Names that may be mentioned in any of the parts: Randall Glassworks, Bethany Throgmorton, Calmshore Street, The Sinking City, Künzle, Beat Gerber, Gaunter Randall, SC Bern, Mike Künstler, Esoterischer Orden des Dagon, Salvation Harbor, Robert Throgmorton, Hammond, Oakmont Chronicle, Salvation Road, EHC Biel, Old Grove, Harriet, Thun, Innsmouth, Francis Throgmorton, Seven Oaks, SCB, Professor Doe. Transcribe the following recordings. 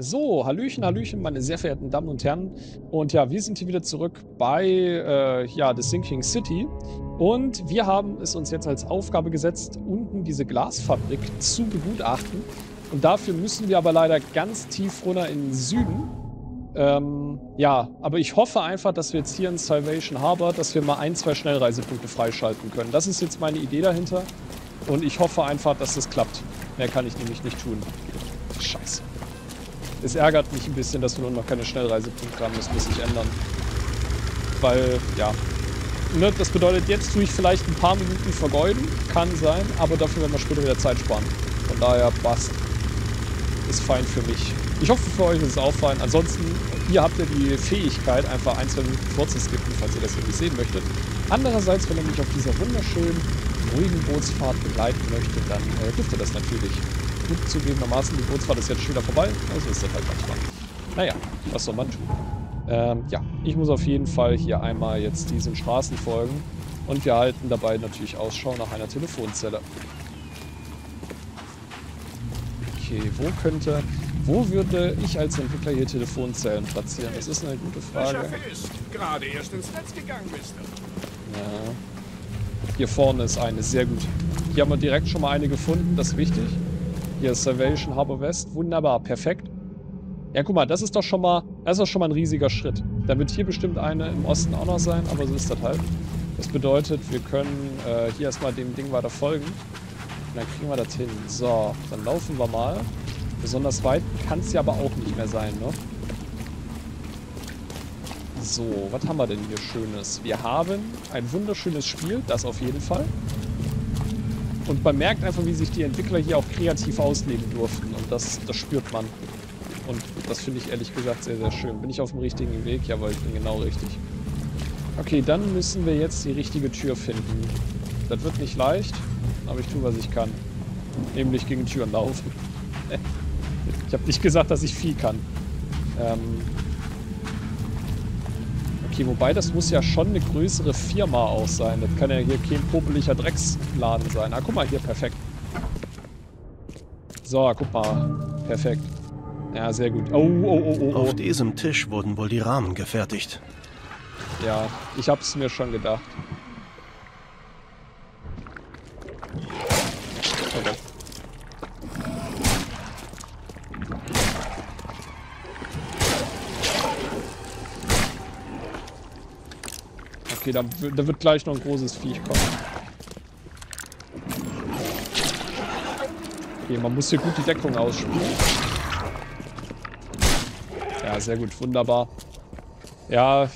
So, Hallöchen, Hallöchen, meine sehr verehrten Damen und Herren. Und ja, wir sind hier wieder zurück bei The Sinking City. Und wir haben es uns jetzt als Aufgabe gesetzt, unten diese Glasfabrik zu begutachten. Und dafür müssen wir aber leider ganz tief runter in den Süden. Ja, aber ich hoffe einfach, dass wir jetzt hier in Salvation Harbor, dass wir mal ein, zwei Schnellreisepunkte freischalten können. Das ist jetzt meine Idee dahinter. Und ich hoffe einfach, dass das klappt. Mehr kann ich nämlich nicht tun. Scheiße. Es ärgert mich ein bisschen, dass wir nur noch keine Schnellreisepunkte haben. Das muss sich ändern. Weil, ja. Ne, das bedeutet, jetzt tue ich vielleicht ein paar Minuten vergeuden. Kann sein. Aber dafür werden wir später wieder Zeit sparen. Von daher, passt. Ist fein für mich. Ich hoffe, für euch ist es auch fein. Ansonsten, hier habt ihr die Fähigkeit, einfach ein, zwei Minuten vorzuskippen, falls ihr das irgendwie sehen möchtet. Andererseits, wenn ihr mich auf dieser wunderschönen, ruhigen Bootsfahrt begleiten möchtet, dann dürft ihr das natürlich. Gut zugegebenermaßen, die Bootsfahrt ist jetzt schon wieder vorbei. Also ist das halt manchmal. Naja, was soll man tun? Ja, ich muss auf jeden Fall hier einmal jetzt diesen Straßen folgen. Und wir halten dabei natürlich Ausschau nach einer Telefonzelle. Okay, wo würde ich als Entwickler hier Telefonzellen platzieren? Das ist eine gute Frage. Gerade erst ins Netz gegangen bist. Ja. Hier vorne ist eine, sehr gut. Hier haben wir direkt schon mal eine gefunden, das ist wichtig. Hier ist Salvation Harbor West. Wunderbar, perfekt. Ja, guck mal, das ist doch schon mal ein riesiger Schritt. Da wird hier bestimmt eine im Osten auch noch sein, aber so ist das halt. Das bedeutet, wir können hier erstmal dem Ding weiter folgen. Und dann kriegen wir das hin. So, dann laufen wir mal. Besonders weit kann es ja aber auch nicht mehr sein, ne? So, was haben wir denn hier Schönes? Wir haben ein wunderschönes Spiel, das auf jeden Fall. Und man merkt einfach, wie sich die Entwickler hier auch kreativ ausleben durften. Und das spürt man. Und das finde ich ehrlich gesagt sehr, sehr schön. Bin ich auf dem richtigen Weg? Ja, weil ich bin genau richtig. Okay, dann müssen wir jetzt die richtige Tür finden. Das wird nicht leicht, aber ich tue, was ich kann. Nämlich gegen Türen laufen. Ich habe nicht gesagt, dass ich viel kann. Okay, wobei das muss ja schon eine größere Firma auch sein. Das kann ja hier kein popeliger Drecksladen sein. Ah, guck mal hier, perfekt. So, guck mal. Perfekt. Ja, sehr gut. Oh. Auf diesem Tisch wurden wohl die Rahmen gefertigt. Ja, ich hab's mir schon gedacht. Okay. Okay, da wird gleich noch ein großes Viech kommen. Okay, man muss hier gut die Deckung ausspielen. Ja, sehr gut, wunderbar. Ja.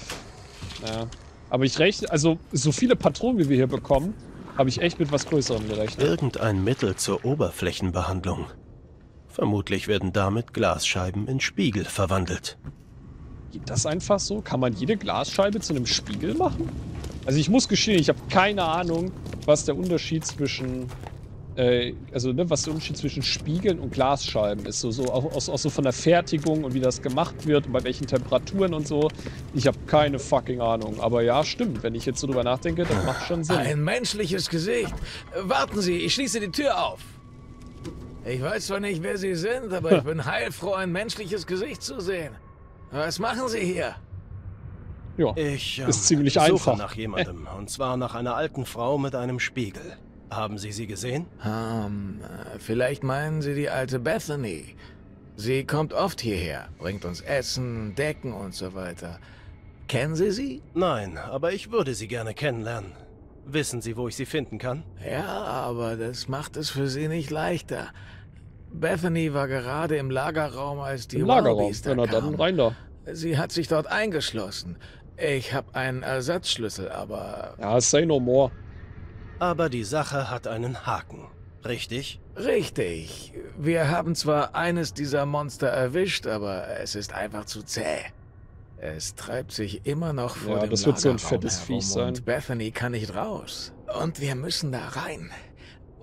Aber ich rechne, also so viele Patronen, wie wir hier bekommen, habe ich echt mit was Größerem gerechnet. Irgendein Mittel zur Oberflächenbehandlung. Vermutlich werden damit Glasscheiben in Spiegel verwandelt. Geht das einfach so? Kann man jede Glasscheibe zu einem Spiegel machen? Also ich muss gestehen, ich habe keine Ahnung, was der Unterschied zwischen Spiegeln und Glasscheiben ist. So von der Fertigung und wie das gemacht wird und bei welchen Temperaturen und so. Ich habe keine fucking Ahnung. Aber ja, stimmt. Wenn ich jetzt so drüber nachdenke, das macht schon Sinn. Ein menschliches Gesicht. Warten Sie, ich schließe die Tür auf. Ich weiß zwar nicht, wer Sie sind, aber ich bin heilfroh, ein menschliches Gesicht zu sehen. Was machen Sie hier? Ja, ist ziemlich einfach. Ich suche nach jemandem, und zwar nach einer alten Frau mit einem Spiegel. Haben Sie sie gesehen? Vielleicht meinen Sie die alte Bethany. Sie kommt oft hierher, bringt uns Essen, Decken und so weiter. Kennen Sie sie? Nein, aber ich würde sie gerne kennenlernen. Wissen Sie, wo ich sie finden kann? Ja, aber das macht es für Sie nicht leichter. Bethany war gerade im Lagerraum, als die Wallys da kamen. Sie hat sich dort eingeschlossen. Ich habe einen Ersatzschlüssel, aber... Ja, say no more. Aber die Sache hat einen Haken, richtig? Richtig. Wir haben zwar eines dieser Monster erwischt, aber es ist einfach zu zäh. Es treibt sich immer noch vor dem Lagerraum herum. Ja, das wird so ein fettes Viech sein. Und Bethany kann nicht raus. Und wir müssen da rein.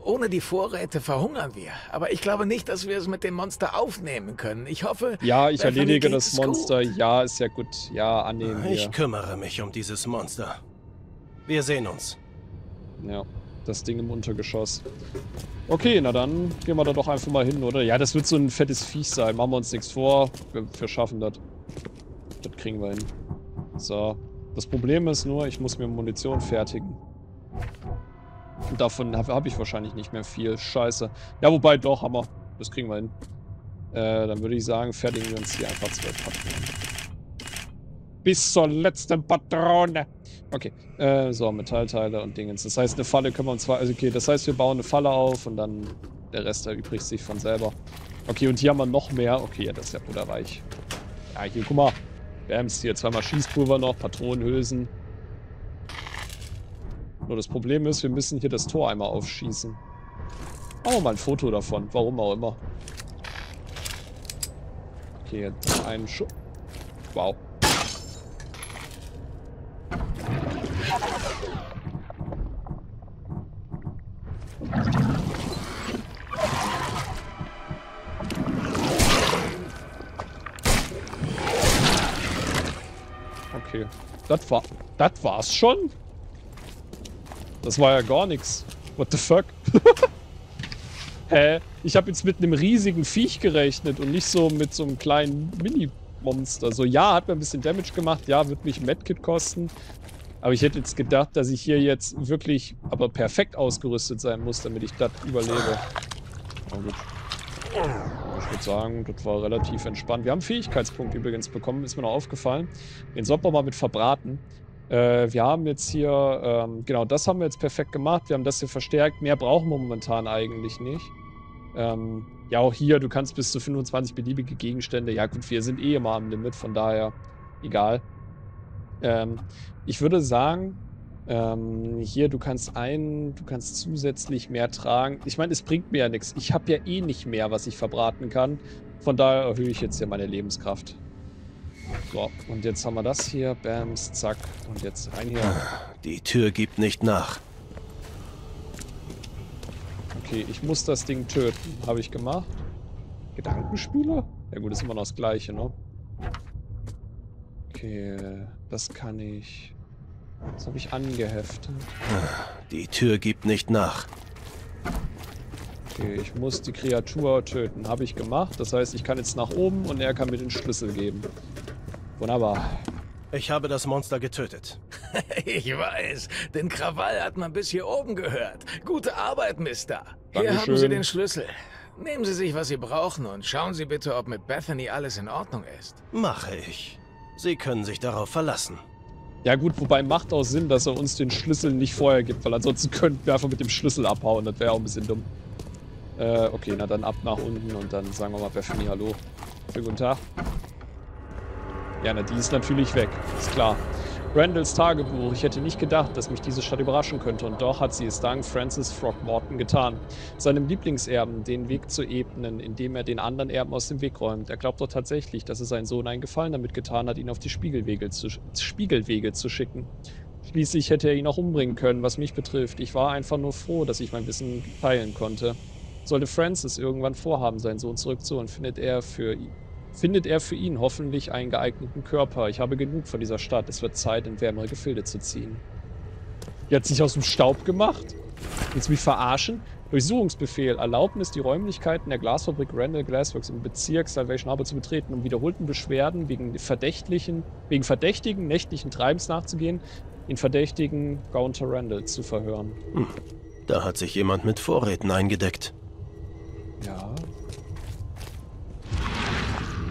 Ohne die Vorräte verhungern wir. Aber ich glaube nicht, dass wir es mit dem Monster aufnehmen können. Ich hoffe... Ja, ich erledige das Monster. Gut. Ja, ist ja gut. Ja, annehmen wir. Ich kümmere mich um dieses Monster. Wir sehen uns. Ja, das Ding im Untergeschoss. Okay, na dann gehen wir da doch einfach mal hin, oder? Ja, das wird so ein fettes Viech sein. Machen wir uns nichts vor. Wir schaffen das. Das kriegen wir hin. So. Das Problem ist nur, ich muss mir Munition fertigen. Und davon habe ich wahrscheinlich nicht mehr viel. Scheiße. Ja, wobei, doch, Hammer. Das kriegen wir hin. Dann würde ich sagen, fertigen wir uns hier einfach 2 Patronen. Bis zur letzten Patrone. Okay, so, Metallteile und Dingens. Das heißt, eine Falle können wir uns zwar... Also okay, das heißt, wir bauen eine Falle auf und dann der Rest erübrigt sich von selber. Okay, und hier haben wir noch mehr. Okay, ja, das ist ja butterweich. Ja, hier, guck mal. Bams, hier zweimal Schießpulver noch, Patronenhülsen. Nur das Problem ist, wir müssen hier das Tor einmal aufschießen. Oh, mal ein Foto davon. Warum auch immer. Okay, jetzt einen Schuss. Wow. Okay. Das war's schon? Das war ja gar nichts. What the fuck? Hä? Ich habe jetzt mit einem riesigen Viech gerechnet und nicht so mit so einem kleinen Mini-Monster. So, ja, hat mir ein bisschen Damage gemacht. Ja, wird mich ein Medkit kosten. Aber ich hätte jetzt gedacht, dass ich hier jetzt wirklich aber perfekt ausgerüstet sein muss, damit ich das überlebe. Na gut. Ich würde sagen, das war relativ entspannt. Wir haben einen Fähigkeitspunkt übrigens bekommen, ist mir noch aufgefallen. Den sollten wir mal mit verbraten. Wir haben jetzt hier, genau, das haben wir jetzt perfekt gemacht. Wir haben das hier verstärkt. Mehr brauchen wir momentan eigentlich nicht. Ja, auch hier, du kannst bis zu 25 beliebige Gegenstände. Ja gut, wir sind eh immer am Limit, von daher egal. Ich würde sagen, hier, du kannst zusätzlich mehr tragen. Ich meine, es bringt mir ja nichts. Ich habe ja eh nicht mehr, was ich verbraten kann. Von daher erhöhe ich jetzt hier meine Lebenskraft. So, und jetzt haben wir das hier. Bams, zack. Und jetzt rein hier. Die Tür gibt nicht nach. Okay, ich muss das Ding töten. Habe ich gemacht. Gedankenspiele? Ja gut, ist immer noch das Gleiche, ne? Okay, das kann ich. Das habe ich angeheftet. Die Tür gibt nicht nach. Okay, ich muss die Kreatur töten. Habe ich gemacht. Das heißt, ich kann jetzt nach oben und er kann mir den Schlüssel geben. Wunderbar. Ich habe das Monster getötet. Ich weiß. Den Krawall hat man bis hier oben gehört. Gute Arbeit, Mister. Dankeschön. Hier haben Sie den Schlüssel. Nehmen Sie sich, was Sie brauchen und schauen Sie bitte, ob mit Bethany alles in Ordnung ist. Mache ich. Sie können sich darauf verlassen. Ja gut, wobei macht auch Sinn, dass er uns den Schlüssel nicht vorher gibt, weil ansonsten könnten wir einfach mit dem Schlüssel abhauen. Das wäre auch ein bisschen dumm. Okay, na dann ab nach unten und dann sagen wir mal Bethany hallo. Schönen guten Tag. Ja, na die ist natürlich weg, ist klar. Randalls Tagebuch. Ich hätte nicht gedacht, dass mich diese Stadt überraschen könnte. Und doch hat sie es dank Francis Throgmorton getan. Seinem Lieblingserben den Weg zu ebnen, indem er den anderen Erben aus dem Weg räumt. Er glaubt doch tatsächlich, dass es seinen Sohn einen Gefallen damit getan hat, ihn auf die Spiegelwege zu schicken. Schließlich hätte er ihn auch umbringen können, was mich betrifft. Ich war einfach nur froh, dass ich mein Wissen teilen konnte. Sollte Francis irgendwann vorhaben, seinen Sohn zurückzuholen, findet er für ihn hoffentlich einen geeigneten Körper. Ich habe genug von dieser Stadt. Es wird Zeit, in wärmere Gefilde zu ziehen. Die hat sich aus dem Staub gemacht? Willst du mich verarschen? Durchsuchungsbefehl. Erlaubnis, die Räumlichkeiten der Glasfabrik Randall Glassworks im Bezirk Salvation Harbor zu betreten, um wiederholten Beschwerden wegen verdächtigen nächtlichen Treibens nachzugehen, den verdächtigen Gaunter Randall zu verhören. Hm. Da hat sich jemand mit Vorräten eingedeckt. Ja...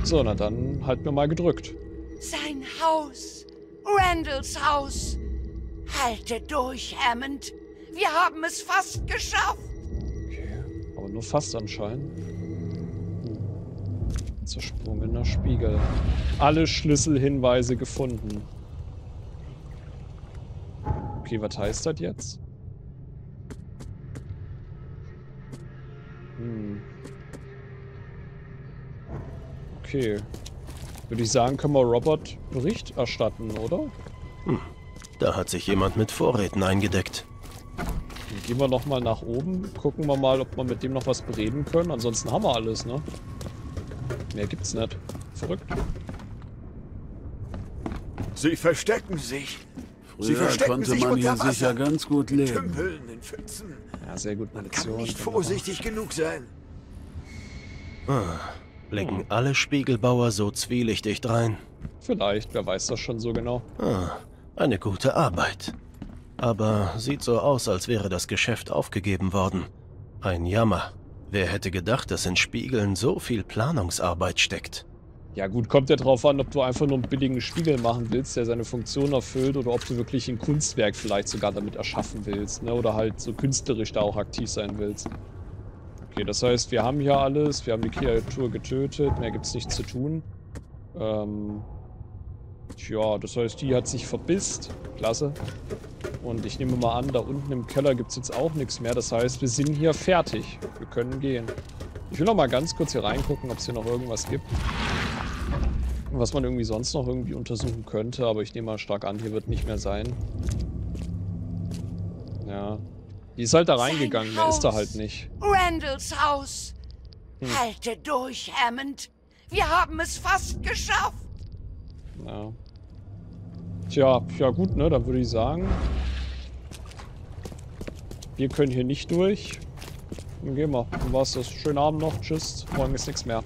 So, na dann halt mir mal gedrückt. Sein Haus. Randalls Haus. Halte durch, Hammond. Wir haben es fast geschafft. Okay, aber nur fast anscheinend. Zersprungener Spiegel. Alle Schlüsselhinweise gefunden. Okay, was heißt das jetzt? Okay. Würde ich sagen, können wir Robert Bericht erstatten, oder? Hm. Da hat sich jemand mit Vorräten eingedeckt. Dann gehen wir nochmal nach oben. Gucken wir mal, ob wir mit dem noch was bereden können. Ansonsten haben wir alles, ne? Mehr gibt's nicht. Verrückt. Sie verstecken sich. Früher konnte man hier sicher ganz gut leben. Ja, sehr gut. Man kann nicht vorsichtig genug sein. Blicken alle Spiegelbauer so zwielichtig drein? Vielleicht, wer weiß das schon so genau. Eine gute Arbeit. Aber sieht so aus, als wäre das Geschäft aufgegeben worden. Ein Jammer. Wer hätte gedacht, dass in Spiegeln so viel Planungsarbeit steckt? Ja gut, kommt ja drauf an, ob du einfach nur einen billigen Spiegel machen willst, der seine Funktion erfüllt, oder ob du wirklich ein Kunstwerk vielleicht sogar damit erschaffen willst, ne? Oder halt so künstlerisch da auch aktiv sein willst. Okay, das heißt, wir haben hier alles, wir haben die Kreatur getötet, mehr gibt's nicht zu tun. Tja, das heißt, die hat sich verbisst. Klasse. Und ich nehme mal an, da unten im Keller gibt es jetzt auch nichts mehr. Das heißt, wir sind hier fertig. Wir können gehen. Ich will noch mal ganz kurz hier reingucken, ob es hier noch irgendwas gibt. Was man irgendwie sonst noch irgendwie untersuchen könnte. Aber ich nehme mal stark an, hier wird nicht mehr sein. Ja. Die ist halt da reingegangen, mehr ist da halt nicht. Randalls Haus. Halte durch, Hammond. Wir haben es fast geschafft. Ja. Tja, ja gut, ne, dann würde ich sagen, wir können hier nicht durch. Dann gehen wir. Dann war's das. Schönen Abend noch, tschüss. Morgen ist nichts mehr.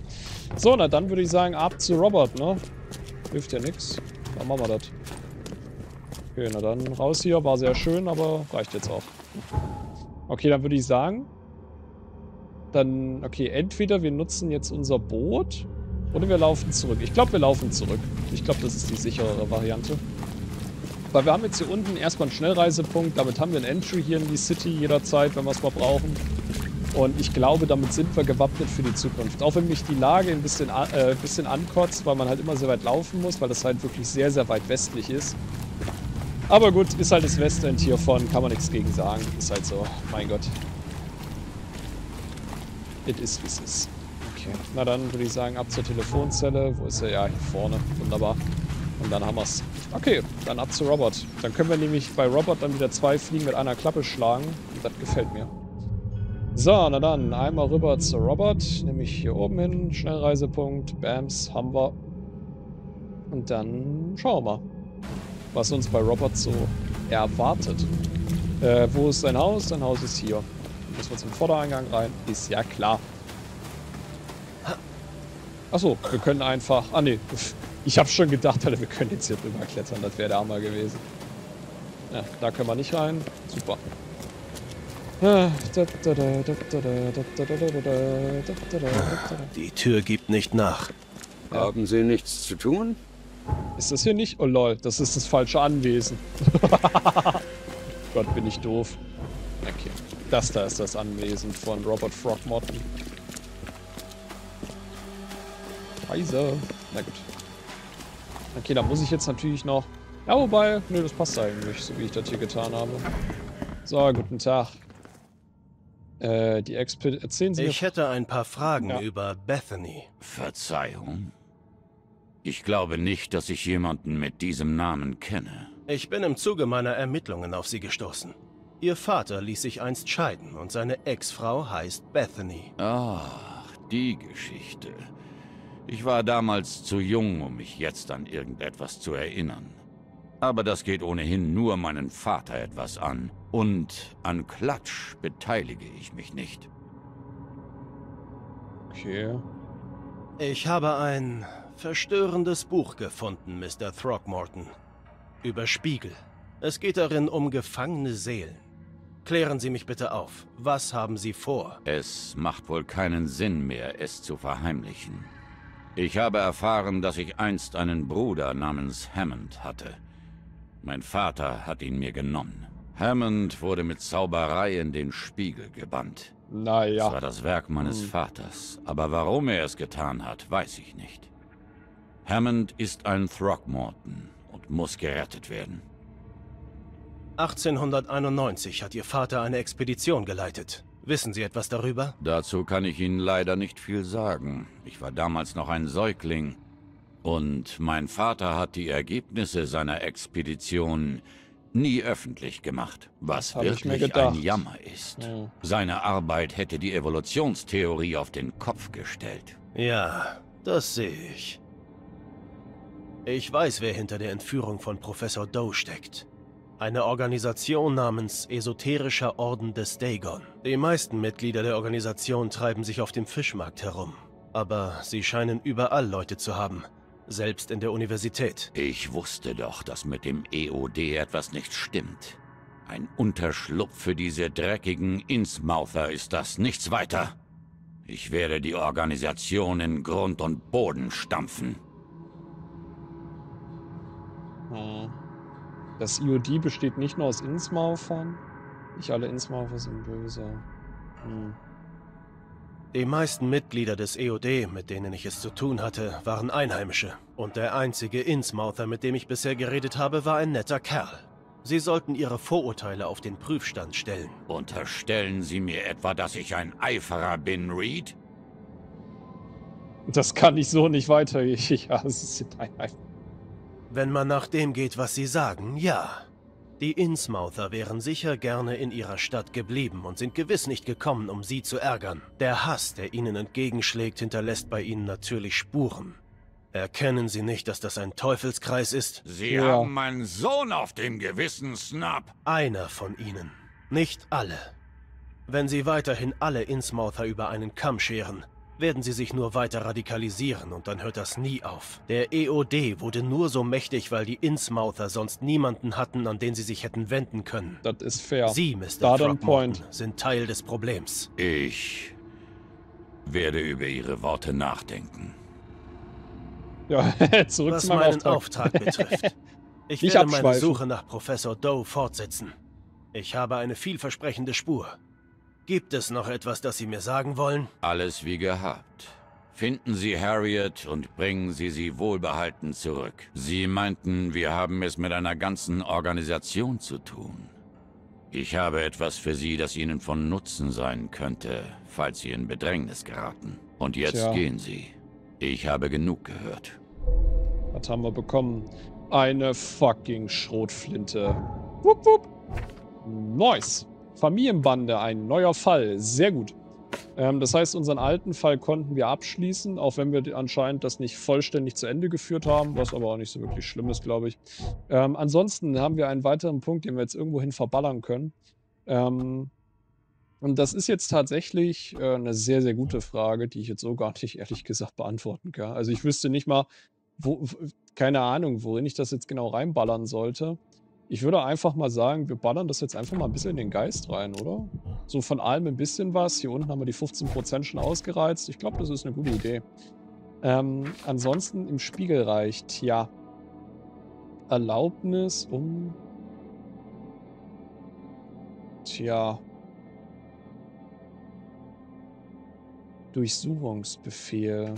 So, na dann würde ich sagen, ab zu Robert, ne? Hilft ja nichts. Dann machen wir das. Okay, na dann raus hier. War sehr schön, aber reicht jetzt auch. Okay, dann würde ich sagen, dann, okay, entweder wir nutzen jetzt unser Boot oder wir laufen zurück. Ich glaube, wir laufen zurück. Ich glaube, das ist die sicherere Variante. Weil wir haben jetzt hier unten erstmal einen Schnellreisepunkt. Damit haben wir ein Entry hier in die City jederzeit, wenn wir es mal brauchen. Und ich glaube, damit sind wir gewappnet für die Zukunft. Auch wenn mich die Lage ein bisschen, ankotzt, weil man halt immer sehr weit laufen muss, weil das halt wirklich sehr, sehr weit westlich ist. Aber gut, ist halt das Westend hiervon. Kann man nichts gegen sagen. Ist halt so. Mein Gott. It is, wie es ist. Okay. Na dann würde ich sagen, ab zur Telefonzelle. Wo ist er? Ja, hier vorne. Wunderbar. Und dann haben wir es. Okay, dann ab zu Robert. Dann können wir nämlich bei Robert dann wieder zwei Fliegen mit einer Klappe schlagen. Und das gefällt mir. So, na dann. Einmal rüber zu Robert. Nämlich hier oben hin. Schnellreisepunkt. Bams. Haben wir. Und dann schauen wir mal, was uns bei Robert so erwartet. Wo ist sein Haus? Sein Haus ist hier. Müssen wir zum Vordereingang rein? Ist ja klar. Achso, wir können einfach... Ah ne, ich habe schon gedacht, Alter, wir können jetzt hier drüber klettern. Das wäre der Hammer gewesen. Ja, da können wir nicht rein. Super. Die Tür gibt nicht nach. Ja. Haben Sie nichts zu tun? Ist das hier nicht? Oh lol, das ist das falsche Anwesen. Gott, bin ich doof. Okay, das da ist das Anwesen von Robert Throgmorton. Scheiße. Na gut. Okay, da muss ich jetzt natürlich noch... Ja, wobei... Nö, das passt eigentlich, so wie ich das hier getan habe. So, guten Tag. Die Expedition... Erzählen Sie mir... Ich hätte ein paar Fragen über Bethany. Verzeihung? Ich glaube nicht, dass ich jemanden mit diesem Namen kenne. Ich bin im Zuge meiner Ermittlungen auf Sie gestoßen. Ihr Vater ließ sich einst scheiden und seine Ex-Frau heißt Bethany. Ach, die Geschichte... Ich war damals zu jung, um mich jetzt an irgendetwas zu erinnern. Aber das geht ohnehin nur meinen Vater etwas an. Und an Klatsch beteilige ich mich nicht. Okay. Ich habe ein verstörendes Buch gefunden, Mr. Throgmorton. Über Spiegel. Es geht darin um gefangene Seelen. Klären Sie mich bitte auf. Was haben Sie vor? Es macht wohl keinen Sinn mehr, es zu verheimlichen. Ich habe erfahren, dass ich einst einen Bruder namens Hammond hatte. Mein Vater hat ihn mir genommen. Hammond wurde mit Zauberei in den Spiegel gebannt. Naja. Das war das Werk meines Vaters, aber warum er es getan hat, weiß ich nicht. Hammond ist ein Throgmorton und muss gerettet werden. 1891 hat Ihr Vater eine Expedition geleitet. Wissen Sie etwas darüber? Dazu kann ich Ihnen leider nicht viel sagen. Ich war damals noch ein Säugling. Und mein Vater hat die Ergebnisse seiner Expedition nie öffentlich gemacht. Was wirklich ein Jammer ist. Ja. Seine Arbeit hätte die Evolutionstheorie auf den Kopf gestellt. Ja, das sehe ich. Ich weiß, wer hinter der Entführung von Professor Doe steckt. eine Organisation namens Esoterischer Orden des Dagon. Die meisten Mitglieder der Organisation treiben sich auf dem Fischmarkt herum, aber sie scheinen überall Leute zu haben, selbst in der Universität. Ich wusste doch, dass mit dem EOD etwas nicht stimmt. Ein Unterschlupf für diese dreckigen Innsmouther ist das, nichts weiter. Ich werde die Organisation in Grund und Boden stampfen. Das IOD besteht nicht nur aus Innsmouthern. Nicht alle Innsmouther sind böse. Die meisten Mitglieder des EOD, mit denen ich es zu tun hatte, waren Einheimische. Und der einzige Innsmouther, mit dem ich bisher geredet habe, war ein netter Kerl. Sie sollten ihre Vorurteile auf den Prüfstand stellen. Unterstellen Sie mir etwa, dass ich ein Eiferer bin, Reed? Das kann ich so nicht weitergeben. Ja, es sind Einheimische. Wenn man nach dem geht, was Sie sagen, ja. Die Innsmouther wären sicher gerne in ihrer Stadt geblieben und sind gewiss nicht gekommen, um Sie zu ärgern. Der Hass, der Ihnen entgegenschlägt, hinterlässt bei Ihnen natürlich Spuren. Erkennen Sie nicht, dass das ein Teufelskreis ist? Sie haben meinen Sohn auf dem Gewissen, Snap. Einer von Ihnen, nicht alle. Wenn Sie weiterhin alle Innsmouther über einen Kamm scheren, werden Sie sich nur weiter radikalisieren und dann hört das nie auf. Der EOD wurde nur so mächtig, weil die Innsmouther sonst niemanden hatten, an den sie sich hätten wenden können. Das ist fair. Sie, Mr. Throgmorton, sind Teil des Problems. Ich werde über Ihre Worte nachdenken. Ja, zurück zu meinem Auftrag betrifft. Ich werde meine Suche nach Professor Doe fortsetzen. Ich habe eine vielversprechende Spur. Gibt es noch etwas, das Sie mir sagen wollen? Alles wie gehabt. Finden Sie Harriet und bringen Sie sie wohlbehalten zurück. Sie meinten, wir haben es mit einer ganzen Organisation zu tun. Ich habe etwas für Sie, das Ihnen von Nutzen sein könnte, falls Sie in Bedrängnis geraten. Und jetzt gehen Sie. Ich habe genug gehört. Was haben wir bekommen? Eine fucking Schrotflinte. Wupp, wupp. Nice. Familienbande, ein neuer Fall. Sehr gut. Das heißt, unseren alten Fall konnten wir abschließen, auch wenn wir anscheinend das nicht vollständig zu Ende geführt haben, was aber auch nicht so wirklich schlimm ist, glaube ich. Ansonsten haben wir einen weiteren Punkt, den wir jetzt irgendwohin verballern können. Und das ist jetzt tatsächlich eine sehr, sehr gute Frage, die ich jetzt so gar nicht, ehrlich gesagt, beantworten kann. Also ich wüsste nicht mal, keine Ahnung, worin ich das jetzt genau reinballern sollte. Ich würde einfach mal sagen, wir ballern das jetzt einfach mal ein bisschen in den Geist rein, oder? So von allem ein bisschen was. Hier unten haben wir die 15% schon ausgereizt. Ich glaube, das ist eine gute Idee. Ansonsten im Spiegel reicht, ja. Erlaubnis um... Tja... Durchsuchungsbefehl.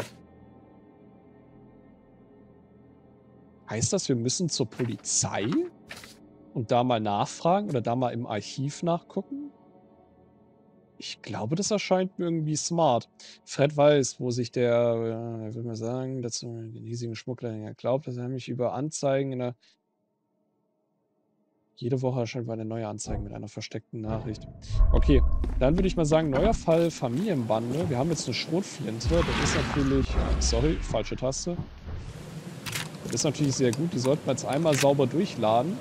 Heißt das, wir müssen zur Polizei und da mal nachfragen oder da mal im Archiv nachgucken? Ich glaube, das erscheint mir irgendwie smart. Fred weiß, wo sich der, ich will mal sagen, dazu den hiesigen Schmuggler glaubt, dass er mich über Anzeigen in der... Jede Woche erscheint eine neue Anzeige mit einer versteckten Nachricht. Okay, dann würde ich mal sagen, neuer Fall Familienbande. Wir haben jetzt eine Schrotflinte. Das ist natürlich... Sorry, falsche Taste. Das ist natürlich sehr gut. Die sollten wir jetzt einmal sauber durchladen.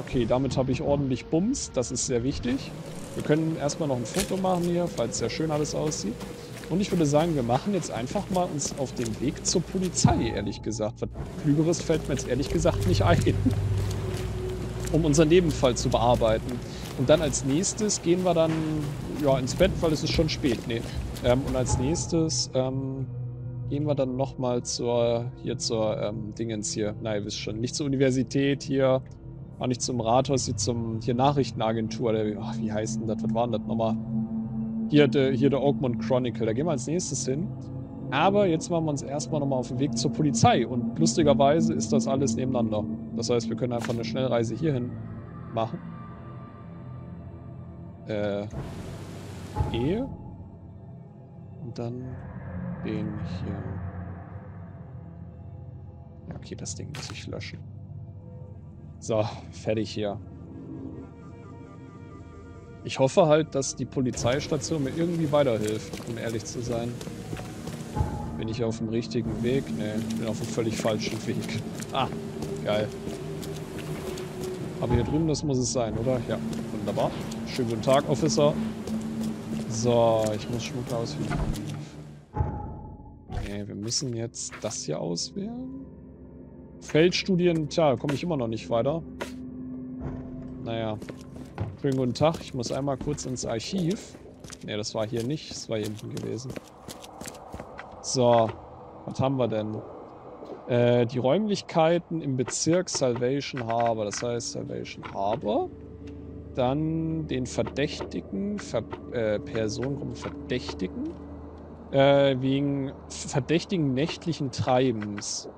Okay, damit habe ich ordentlich Bums. Das ist sehr wichtig. Wir können erstmal noch ein Foto machen hier, falls sehr schön alles aussieht. Und ich würde sagen, wir machen jetzt einfach mal uns auf den Weg zur Polizei, ehrlich gesagt. Was Klügeres fällt mir jetzt ehrlich gesagt nicht ein, um unseren Nebenfall zu bearbeiten. Und dann als nächstes gehen wir dann ins Bett, weil es ist schon spät. Nee. Und als nächstes gehen wir dann nochmal zur ihr wisst schon, nicht zur Universität hier, auch nicht zum Rathaus, hier Nachrichtenagentur, wie heißt denn das, was war denn das nochmal? Hier der Oakmont Chronicle, da gehen wir als nächstes hin. Aber jetzt machen wir uns erstmal nochmal auf den Weg zur Polizei und lustigerweise ist das alles nebeneinander. Das heißt, wir können einfach eine Schnellreise hierhin machen. Und dann den hier. Ja, okay, das Ding muss ich löschen. So, fertig hier. Ich hoffe halt, dass die Polizeistation mir irgendwie weiterhilft, um ehrlich zu sein. Bin ich auf dem richtigen Weg? Ne, ich bin auf dem völlig falschen Weg. Ah, geil. Aber hier drüben, das muss es sein, oder? Ja, wunderbar. Schönen guten Tag, Officer. So, ich muss Schmuggler auswählen. Okay, wir müssen jetzt das hier auswählen. Feldstudien, tja, komme ich immer noch nicht weiter. Naja. Schönen guten Tag, ich muss einmal kurz ins Archiv. Ne, das war hier nicht, das war hier hinten gewesen. So, was haben wir denn? Die Räumlichkeiten im Bezirk Salvation Harbor, das heißt Salvation Harbor. Dann den Verdächtigen, Personengruppen Verdächtigen, wegen verdächtigen nächtlichen Treibens.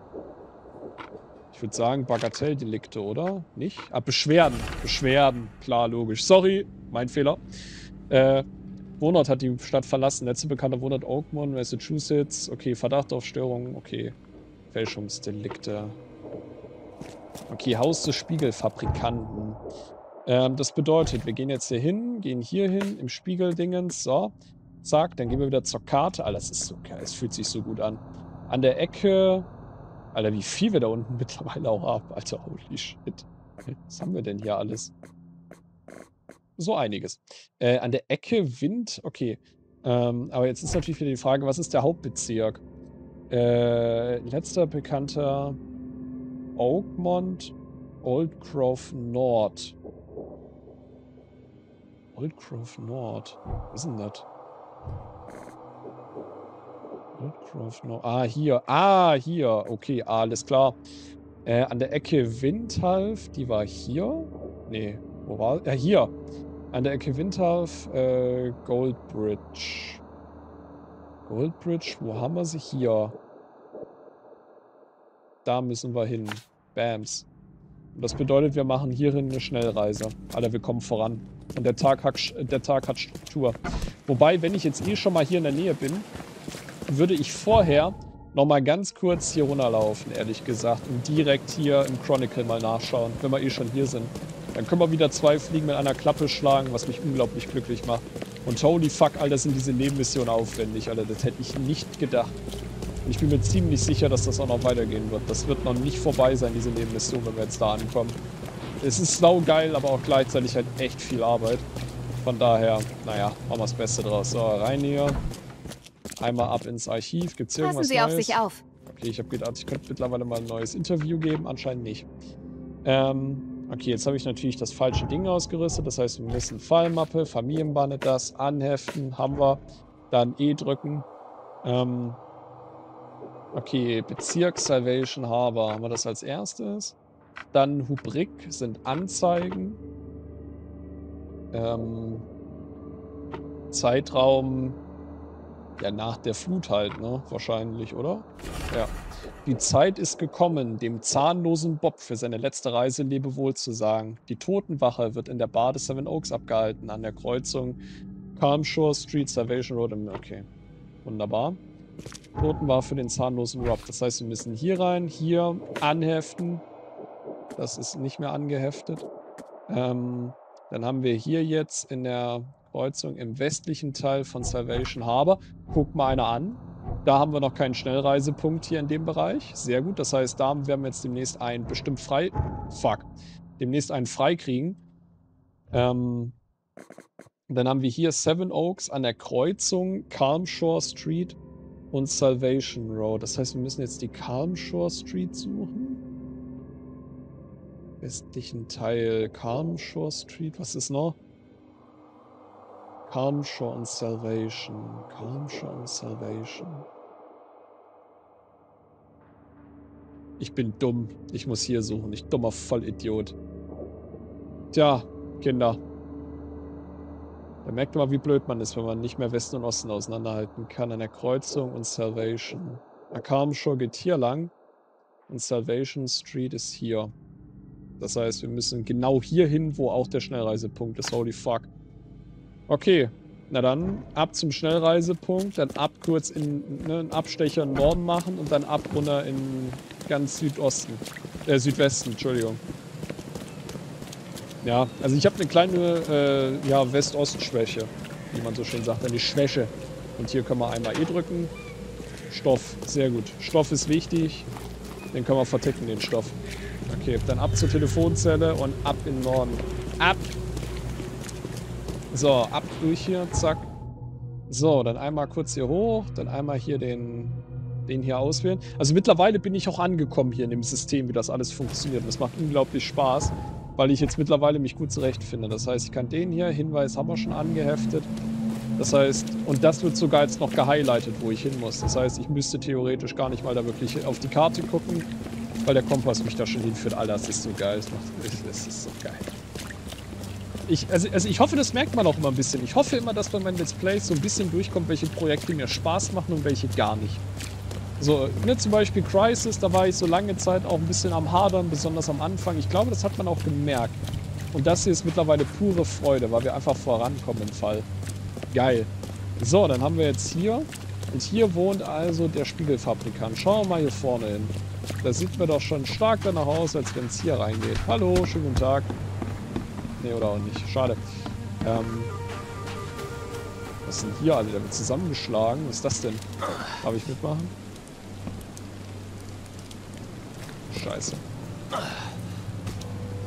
Ich würde sagen Bagatelldelikte, oder? Nicht? Ah, Beschwerden. Beschwerden, klar, logisch. Sorry, mein Fehler. Wohnort hat die Stadt verlassen. Letzte bekannte Wohnort Oakmont, Massachusetts. Okay, Verdacht auf Störungen, okay. Fälschungsdelikte. Okay, Haus des Spiegelfabrikanten. Das bedeutet, wir gehen jetzt hier hin, gehen hier hin, im Spiegeldingens, so. Zack, dann gehen wir wieder zur Karte. Alter, das ist so geil, es fühlt sich so gut an. An der Ecke. Alter, wie viel wir da unten mittlerweile auch haben. Alter, holy shit. Was haben wir denn hier alles? So einiges. An der Ecke, Wind, okay. Aber jetzt ist natürlich wieder die Frage, was ist der Hauptbezirk? Letzter bekannter Oakmont, Old Grove Nord. Old Grove Nord. Was ist denn das? Old Grove Nord. Ah, hier. Ah, hier. Okay, alles klar. An der Ecke Windhalf, die war hier. Nee, wo war? Ja, hier. An der Ecke Windhalf, Goldbridge. Goldbridge, wo haben wir sie? Hier. Da müssen wir hin. Bams. Und das bedeutet, wir machen hierhin eine Schnellreise. Alter, wir kommen voran. Und der Tag hat Struktur. Wobei, wenn ich jetzt eh schon mal hier in der Nähe bin, würde ich vorher nochmal ganz kurz hier runterlaufen, ehrlich gesagt. Und direkt hier im Chronicle mal nachschauen, wenn wir eh schon hier sind. Dann können wir wieder zwei Fliegen mit einer Klappe schlagen, was mich unglaublich glücklich macht. Und holy fuck, Alter, sind diese Nebenmissionen aufwendig, Alter. Das hätte ich nicht gedacht. Und ich bin mir ziemlich sicher, dass das auch noch weitergehen wird. Das wird noch nicht vorbei sein, diese Nebenmission, wenn wir jetzt da ankommen. Es ist saugeil, aber auch gleichzeitig halt echt viel Arbeit. Von daher, naja, machen wir das Beste draus. So, rein hier. Einmal ab ins Archiv. Gibt's hier irgendwas Neues? Passen Sie auf sich auf. Okay, ich habe gedacht, ich könnte mittlerweile mal ein neues Interview geben. Anscheinend nicht. Okay, jetzt habe ich natürlich das falsche Ding ausgerüstet. Das heißt, wir müssen Fallmappe, Familienbande, das anheften, haben wir. Dann E drücken. Okay, Bezirk Salvation Harbor. Haben wir das als erstes? Dann Rubrik sind Anzeigen. Zeitraum. Ja, nach der Flut halt, ne? Wahrscheinlich, oder? Ja. Die Zeit ist gekommen, dem zahnlosen Bob für seine letzte Reise lebewohl zu sagen. Die Totenwache wird in der Bar des Seven Oaks abgehalten, an der Kreuzung Calmshore Street, Salvation Road. Okay, wunderbar. Totenwache für den zahnlosen Rob. Das heißt, wir müssen hier rein, hier anheften. Das ist nicht mehr angeheftet. Dann haben wir hier jetzt in der Kreuzung im westlichen Teil von Salvation Harbor. Guck mal einer an. Da haben wir noch keinen Schnellreisepunkt hier in dem Bereich. Sehr gut. Das heißt, da werden wir jetzt demnächst einen bestimmt frei... Fuck. Demnächst einen freikriegen. Dann haben wir hier Seven Oaks an der Kreuzung Calmshore Street und Salvation Road. Das heißt, wir müssen jetzt die Calmshore Street suchen. Westlichen Teil Calmshore Street. Was ist noch? Calmshore und Salvation. Calmshore und Salvation. Ich bin dumm. Ich muss hier suchen. Ich dummer Vollidiot. Tja, Kinder. Da merkt man, wie blöd man ist, wenn man nicht mehr Westen und Osten auseinanderhalten kann. An der Kreuzung und Salvation. Calmshore geht hier lang. Und Salvation Street ist hier. Das heißt, wir müssen genau hier hin, wo auch der Schnellreisepunkt ist. Holy fuck. Okay, na dann ab zum Schnellreisepunkt, dann ab kurz in einen Abstecher in den Norden machen und dann ab runter in ganz Südosten. Südwesten, Entschuldigung. Ja, also ich habe eine kleine ja, West-Ost-Schwäche, wie man so schön sagt, eine Schwäche. Und hier können wir einmal E drücken. Stoff, sehr gut. Stoff ist wichtig. Den können wir verticken, den Stoff. Okay, dann ab zur Telefonzelle und ab in den Norden. Ab! So, ab durch hier, zack. So, dann einmal kurz hier hoch, dann einmal hier den hier auswählen. Also mittlerweile bin ich auch angekommen hier in dem System, wie das alles funktioniert. Das macht unglaublich Spaß, weil ich jetzt mittlerweile mich gut zurechtfinde. Das heißt, ich kann den hier, Hinweis haben wir schon angeheftet. Das heißt, und das wird sogar jetzt noch gehighlightet, wo ich hin muss. Das heißt, ich müsste theoretisch gar nicht mal da wirklich auf die Karte gucken, weil der Kompass mich da schon hinführt. Alter, das ist so geil. Das ist so geil. Also ich hoffe, das merkt man auch immer ein bisschen. Ich hoffe immer, dass bei meinen Let's Plays so ein bisschen durchkommt, welche Projekte mir Spaß machen und welche gar nicht. So, ne, zum Beispiel Crisis, da war ich so lange Zeit auch ein bisschen am Hadern, besonders am Anfang. Ich glaube, das hat man auch gemerkt. Und das hier ist mittlerweile pure Freude, weil wir einfach vorankommen im Fall. Geil. So, dann haben wir jetzt hier. Und hier wohnt also der Spiegelfabrikant. Schauen wir mal hier vorne hin. Da sieht man doch schon stark danach aus, als wenn es hier reingeht. Hallo, schönen guten Tag. Ne, oder auch nicht. Schade. Was sind hier alle? Da wird zusammengeschlagen. Was ist das denn? Darf ich mitmachen? Scheiße.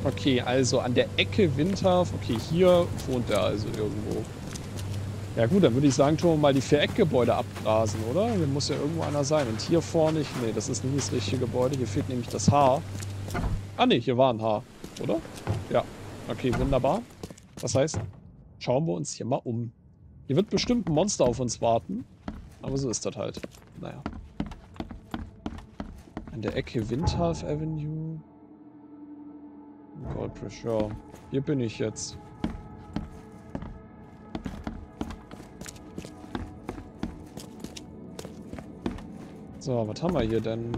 Okay, also an der Ecke Windhafen. Okay, hier wohnt er also irgendwo. Ja gut, dann würde ich sagen, tun wir mal die Viereckgebäude abgrasen, oder? Da muss ja irgendwo einer sein. Und hier vorne, nee, das ist nicht das richtige Gebäude. Hier fehlt nämlich das Haar. Ah ne, hier war ein Haar, oder? Ja. Okay, wunderbar. Das heißt, schauen wir uns hier mal um. Hier wird bestimmt ein Monster auf uns warten. Aber so ist das halt. Naja. An der Ecke Windhaven Avenue. Gold Pressure. Hier bin ich jetzt. So, was haben wir hier denn?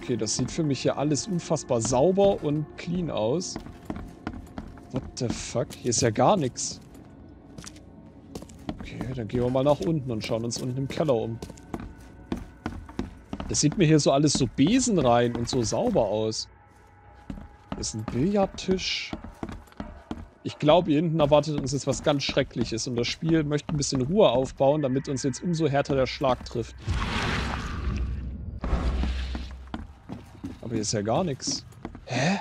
Okay, das sieht für mich hier alles unfassbar sauber und clean aus. What the fuck? Hier ist ja gar nichts. Okay, dann gehen wir mal nach unten und schauen uns unten im Keller um. Das sieht mir hier so alles so besenrein und so sauber aus. Hier ist ein Billardtisch. Ich glaube, hier hinten erwartet uns jetzt was ganz Schreckliches. Und das Spiel möchte ein bisschen Ruhe aufbauen, damit uns jetzt umso härter der Schlag trifft. Aber hier ist ja gar nichts. Hä?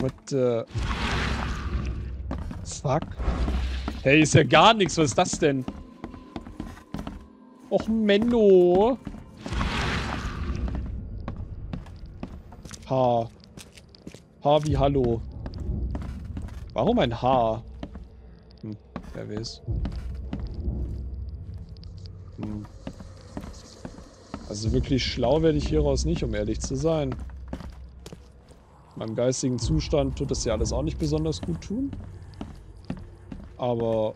What the... Fuck? Hey, ist ja gar nichts. Was ist das denn? Och, Menno. H. H wie Hallo. Warum ein H? Hm, wer weiß. Hm. Also wirklich schlau werde ich hieraus nicht, um ehrlich zu sein. In meinem geistigen Zustand tut das ja alles auch nicht besonders gut tun. Aber...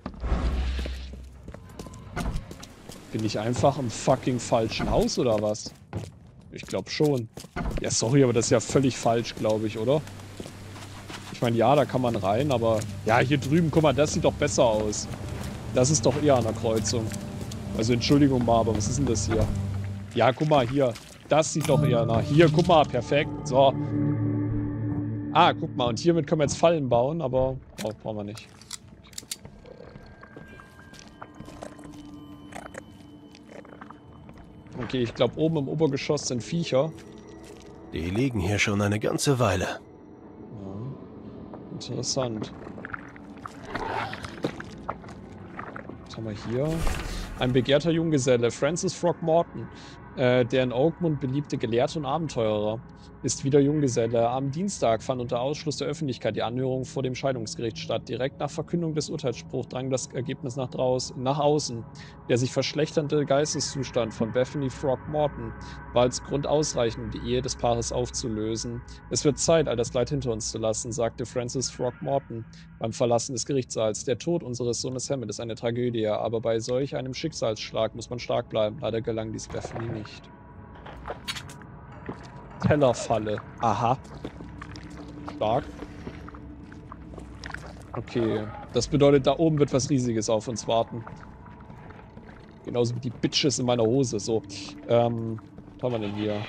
Bin ich einfach im fucking falschen Haus oder was? Ich glaube schon. Ja, sorry, aber das ist ja völlig falsch, glaube ich, oder? Ich meine, ja, da kann man rein, aber... Ja, hier drüben, guck mal, das sieht doch besser aus. Das ist doch eher an der Kreuzung. Also, Entschuldigung mal, aber was ist denn das hier? Ja, guck mal, hier. Das sieht doch eher nach... Hier, guck mal, perfekt. So. Ah, guck mal, und hiermit können wir jetzt Fallen bauen, aber... Oh, brauchen wir nicht. Okay, ich glaube, oben im Obergeschoss sind Viecher. Die liegen hier schon eine ganze Weile. Ja, interessant. Was haben wir hier? Ein begehrter Junggeselle, Francis Throgmorton, der in Oakmont beliebte Gelehrte und Abenteurer, ist wieder Junggeselle. Am Dienstag fand unter Ausschluss der Öffentlichkeit die Anhörung vor dem Scheidungsgericht statt. Direkt nach Verkündung des Urteilsspruchs drang das Ergebnis nach außen. Der sich verschlechternde Geisteszustand von Bethany Throgmorton war als Grund ausreichend, um die Ehe des Paares aufzulösen. Es wird Zeit, all das Leid hinter uns zu lassen, sagte Francis Throgmorton beim Verlassen des Gerichtssaals. Der Tod unseres Sohnes Hammond ist eine Tragödie, aber bei solch einem Schicksalsschlag muss man stark bleiben. Leider gelang dies Bethany nicht. Tellerfalle. Aha. Stark. Okay. Das bedeutet, da oben wird was Riesiges auf uns warten. Genauso wie die Bitches in meiner Hose. So. Was haben wir denn hier?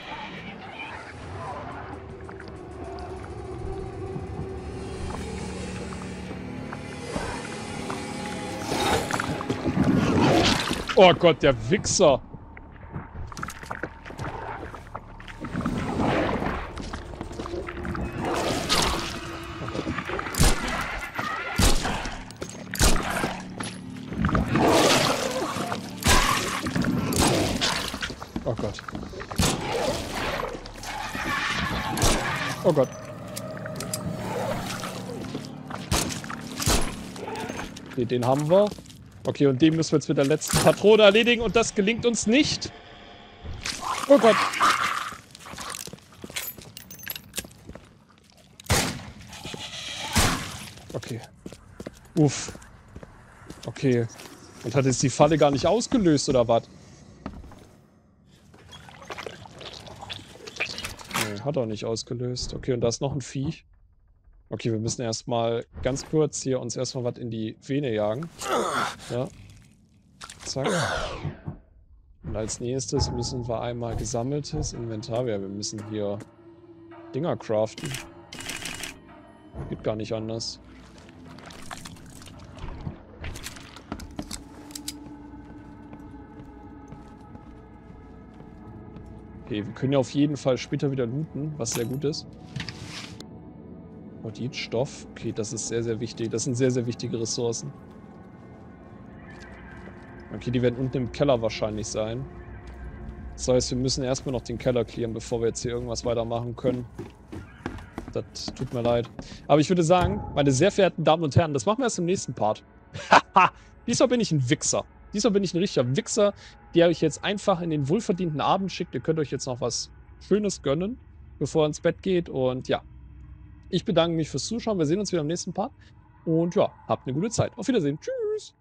Oh Gott, der Wichser. Oh Gott. Oh Gott. Okay, den haben wir. Okay, und den müssen wir jetzt mit der letzten Patrone erledigen. Und das gelingt uns nicht. Oh Gott. Okay. Uff. Okay. Und hat jetzt die Falle gar nicht ausgelöst, oder was? Nee, hat auch nicht ausgelöst. Okay, und da ist noch ein Vieh. Okay, wir müssen erstmal ganz kurz hier uns erstmal was in die Vene jagen. Ja. Zack. Und als nächstes müssen wir einmal gesammeltes Inventar. Ja, wir müssen hier Dinger craften. Geht gar nicht anders. Okay, wir können ja auf jeden Fall später wieder looten, was sehr gut ist. Stoff. Okay, das ist sehr, sehr wichtig. Das sind sehr, sehr wichtige Ressourcen. Okay, die werden unten im Keller wahrscheinlich sein. Das heißt, wir müssen erstmal noch den Keller clearen, bevor wir jetzt hier irgendwas weitermachen können. Das tut mir leid. Aber ich würde sagen, meine sehr verehrten Damen und Herren, das machen wir erst im nächsten Part. Haha! Diesmal bin ich ein Wichser. Diesmal bin ich ein richtiger Wichser, der euch jetzt einfach in den wohlverdienten Abend schickt. Ihr könnt euch jetzt noch was Schönes gönnen, bevor ihr ins Bett geht. Und ja. Ich bedanke mich fürs Zuschauen. Wir sehen uns wieder im nächsten Part. Und ja, habt eine gute Zeit. Auf Wiedersehen. Tschüss.